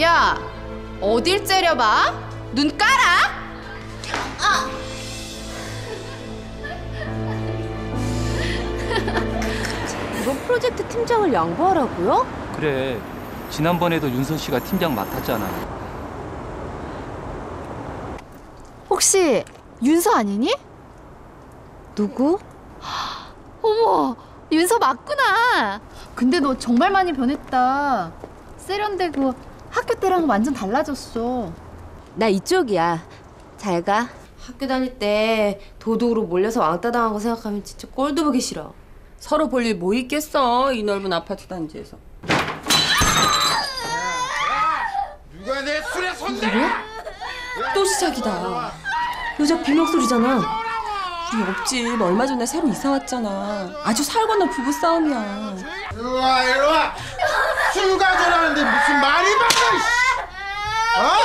야, 어딜 째려봐? 눈 깔아? 아! 이번 프로젝트 팀장을 양보하라고요? 그래, 지난번에도 윤선 씨가 팀장 맡았잖아. 혹시 윤서 아니니? 누구? 어머, 윤서 맞구나. 근데 너 정말 많이 변했다. 세련되고 학교 때랑 완전 달라졌어. 나 이쪽이야. 잘 가. 학교 다닐 때 도둑으로 몰려서 왕따 당한 거 생각하면 진짜 꼴도 보기 싫어. 서로 볼 일 뭐 있겠어, 이 넓은 아파트 단지에서. 누가 내 술에 손대? 그래? 또 시작이다. 여자 비명소리잖아. 우리 옆집 얼마 전에 새로 이사 왔잖아. 아주 살 건너 부부 싸움이야. 이리와 이리와. 휴가전하는데 무슨 말이 많아.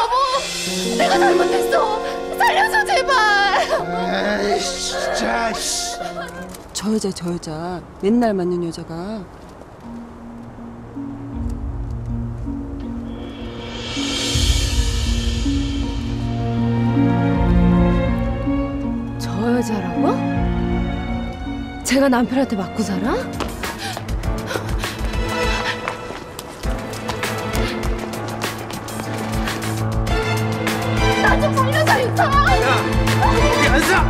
여보, 내가 잘못했어. 살려줘 제발. 에이 진짜. 저 여자 맨날 맞는 여자가. 여자라고? 제가 남편한테 맞고 살아? 나 좀 돌려줘 유타! 거기 앉아!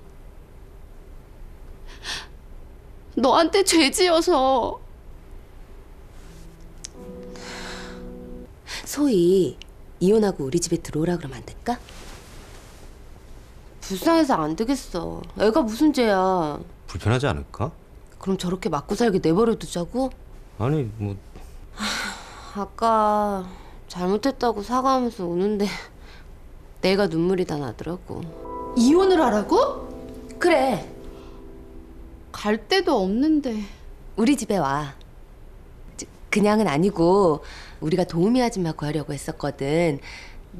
너한테 죄 지어서. 소희, 이혼하고 우리 집에 들어오라 그러면 안 될까? 불쌍해서 안 되겠어. 애가 무슨 죄야. 불편하지 않을까? 그럼 저렇게 맞고 살게 내버려 두자고? 아니 뭐... 아까 잘못했다고 사과하면서 우는데 내가 눈물이 다 나더라고. 이혼을 하라고? 그래. 갈 데도 없는데. 우리 집에 와. 그냥은 아니고 우리가 도우미 아줌마 구하려고 했었거든.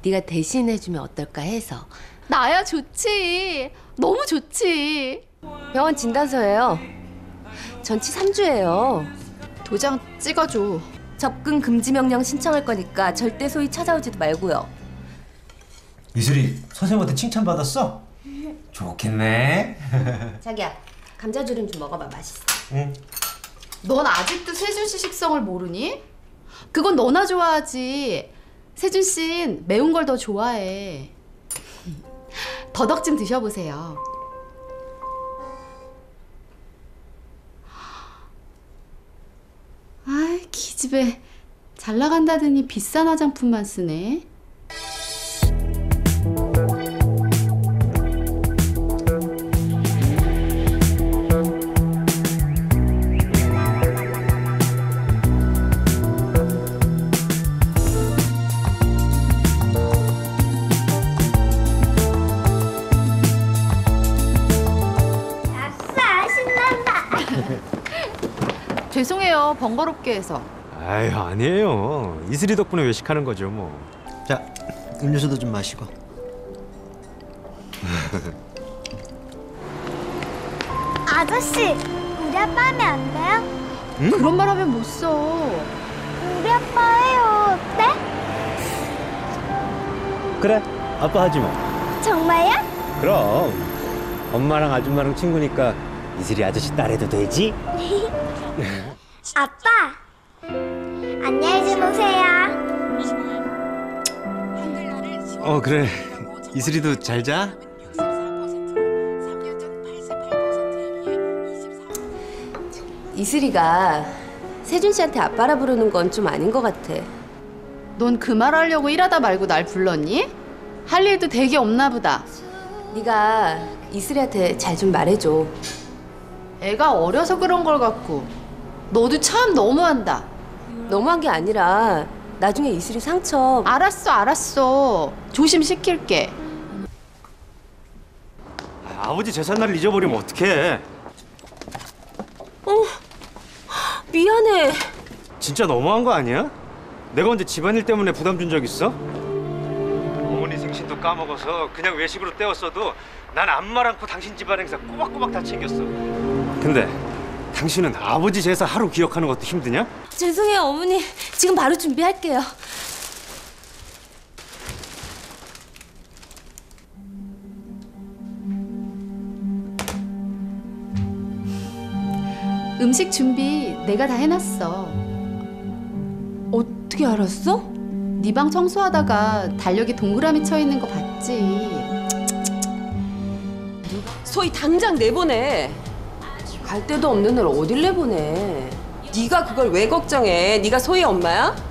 네가 대신해주면 어떨까 해서. 나야 좋지. 너무 좋지. 병원 진단서예요. 전치 3주예요. 도장 찍어줘. 접근 금지 명령 신청할 거니까 절대 소희 찾아오지도 말고요. 이슬이 선생님한테 칭찬받았어? 좋겠네. 자기야, 감자조림 좀 먹어봐. 맛있어. 응. 넌 아직도 세준 씨 식성을 모르니? 그건 너나 좋아하지. 세준 씨는 매운 걸 더 좋아해. 더덕 좀 드셔보세요. 아, 기집애. 잘 나간다더니 비싼 화장품만 쓰네. 죄송해요, 번거롭게 해서. 아유, 아니에요. 이슬이 덕분에 외식하는 거죠, 뭐. 자, 음료수도 좀 마시고. 아저씨, 우리 아빠 하면 안 돼요? 응? 그런 말 하면 못 써. 우리 아빠 해요, 어때? 그래, 아빠 하지 뭐. 정말요? 그럼. 엄마랑 아줌마랑 친구니까 이슬이 아저씨 딸 해도 되지? 아빠! 안녕히 주무세요. 어, 그래. 이슬이도 잘 자. 이슬이가 세준 씨한테 아빠라 부르는 건 좀 아닌 것 같아. 넌 그 말 하려고 일하다 말고 날 불렀니? 할 일도 되게 없나 보다. 네가 이슬이한테 잘 좀 말해줘. 애가 어려서 그런 걸 갖고. 너도 참 너무한다. 너무한 게 아니라 나중에 이슬이 상처. 알았어, 알았어. 조심시킬게. 아버지 제삿날을 잊어버리면 어떡해. 어, 미안해. 진짜 너무한 거 아니야? 내가 언제 집안일 때문에 부담 준 적 있어? 어머니 생신도 까먹어서 그냥 외식으로 때웠어도 난 아무 말 않고 당신 집안 행사 꼬박꼬박 다 챙겼어. 근데 당신은 아버지 제사 하루 기억하는 것도 힘드냐? 죄송해요 어머니. 지금 바로 준비할게요. 음식 준비 내가 다 해놨어. 어떻게 알았어? 네 방 청소하다가 달력이 동그라미 쳐 있는 거 봤지. 소희 당장 내보내. 갈 데도 없는 날 어딜 내보내. 네가 그걸 왜 걱정해. 네가 소희 엄마야?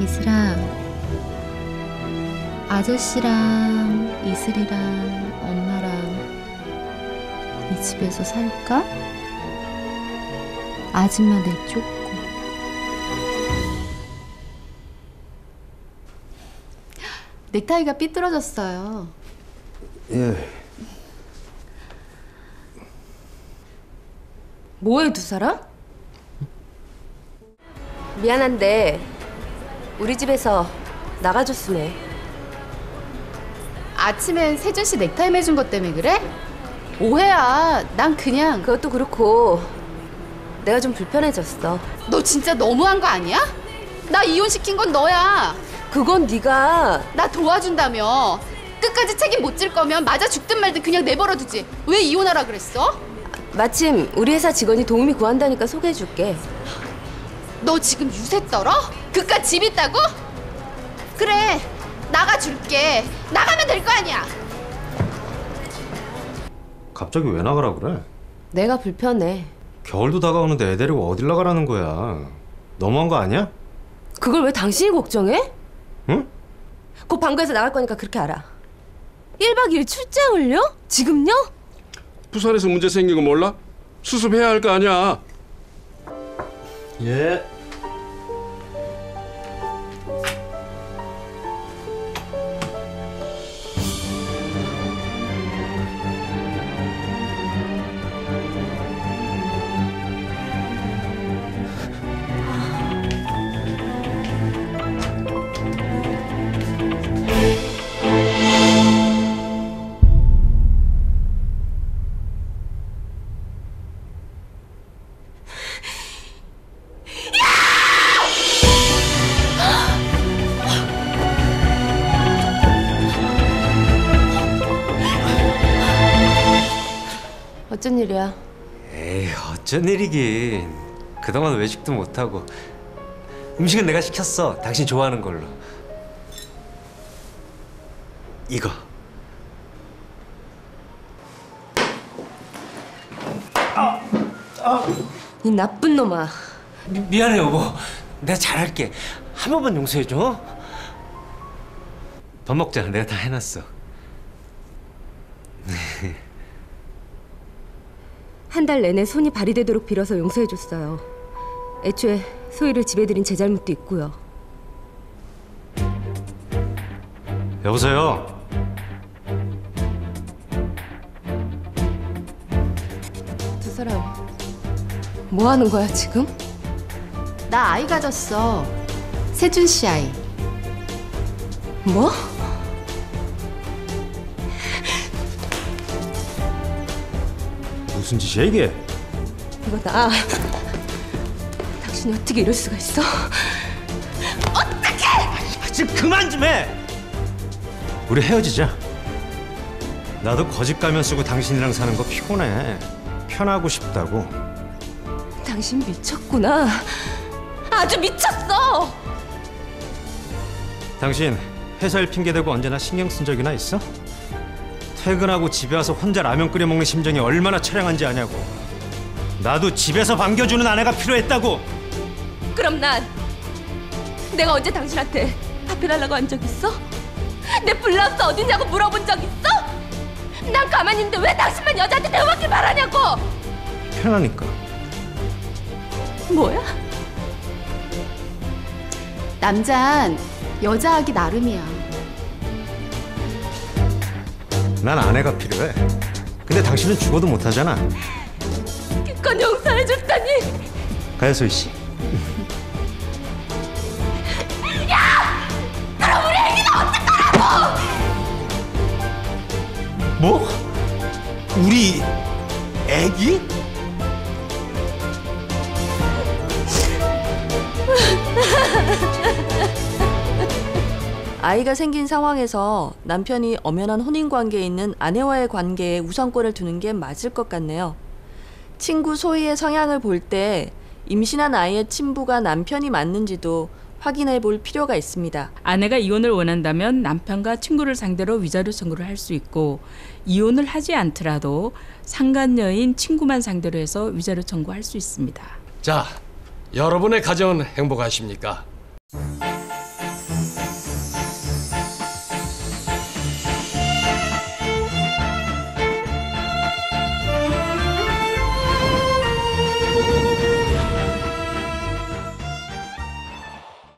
이슬아, 아저씨랑 이슬이랑 엄마랑 이 집에서 살까? 아줌마 내쫓고. 넥타이가 삐뚤어졌어요. 예. 뭐해 두 사람? 미안한데 우리 집에서 나가줬으네. 아침엔 세준 씨 넥타이 매준 것 때문에 그래? 오해야. 난 그냥. 그것도 그렇고 내가 좀 불편해졌어. 너 진짜 너무한 거 아니야? 나 이혼시킨 건 너야. 그건 네가. 나 도와준다며. 끝까지 책임 못 질 거면 맞아 죽든 말든 그냥 내버려두지. 왜 이혼하라 그랬어? 마침 우리 회사 직원이 도우미 구한다니까 소개해줄게. 너 지금 유세 떨어? 그깟 집 있다고? 그래, 나가줄게. 나가면 될 거 아니야. 갑자기 왜 나가라 그래? 내가 불편해. 겨울도 다가오는데 애 데리고 어딜 나가라는 거야. 너무한 거 아니야? 그걸 왜 당신이 걱정해? 응? 곧 방구에서 나갈 거니까 그렇게 알아. 1박 2일 출장을요? 지금요? 부산에서 문제 생기고 몰라? 수습해야 할 거 아니야. 예. 어쩐 일이야? 에이, 어쩐 일이긴. 그동안 외식도 못하고. 음식은 내가 시켰어. 당신 좋아하는 걸로. 이거. 이 나쁜 놈아. 미안해 여보. 내가 잘할게. 한 번만 용서해줘. 밥 먹자. 내가 다 해놨어. 한 달 내내 손이 발이 되도록 빌어서 용서해줬어요. 애초에 소희를 집에 들인 제 잘못도 있고요. 여보세요? 두 사람 뭐 하는 거야 지금? 나 아이 가졌어. 세준 씨 아이. 뭐? 무슨 짓이야 이게? 이거 나. 당신이 어떻게 이럴 수가 있어? 어떻게! 아, 지금 그만 좀 해! 우리 헤어지자. 나도 거짓 가면 쓰고 당신이랑 사는 거 피곤해. 편하고 싶다고. 당신 미쳤구나. 아주 미쳤어! 당신 회사 일 핑계대고 언제나 신경 쓴 적이나 있어? 퇴근하고 집에 와서 혼자 라면 끓여 먹는 심정이 얼마나 처량한지 아냐고. 나도 집에서 반겨주는 아내가 필요했다고. 그럼 난 내가 언제 당신한테 답해달라고 한 적 있어? 내 블라우스 어디냐고 물어본 적 있어? 난 가만히 있는데 왜 당신만 여자한테 대우받길 바라냐고. 편하니까. 뭐야? 남잔 여자하기 나름이야. 난 아내가 필요해. 근데 당신은 죽어도 못하잖아. 기껏 용서해줬다니. 가야소희 씨. 야! 그럼 우리 애기는 어떡하라고! 뭐? 우리 애기? 아이가 생긴 상황에서 남편이 엄연한 혼인관계에 있는 아내와의 관계에 우선권을 두는 게 맞을 것 같네요. 친구 소희의 성향을 볼 때 임신한 아이의 친부가 남편이 맞는지도 확인해 볼 필요가 있습니다. 아내가 이혼을 원한다면 남편과 친구를 상대로 위자료 청구를 할 수 있고, 이혼을 하지 않더라도 상간녀인 친구만 상대로 해서 위자료 청구할 수 있습니다. 자, 여러분의 가정은 행복하십니까?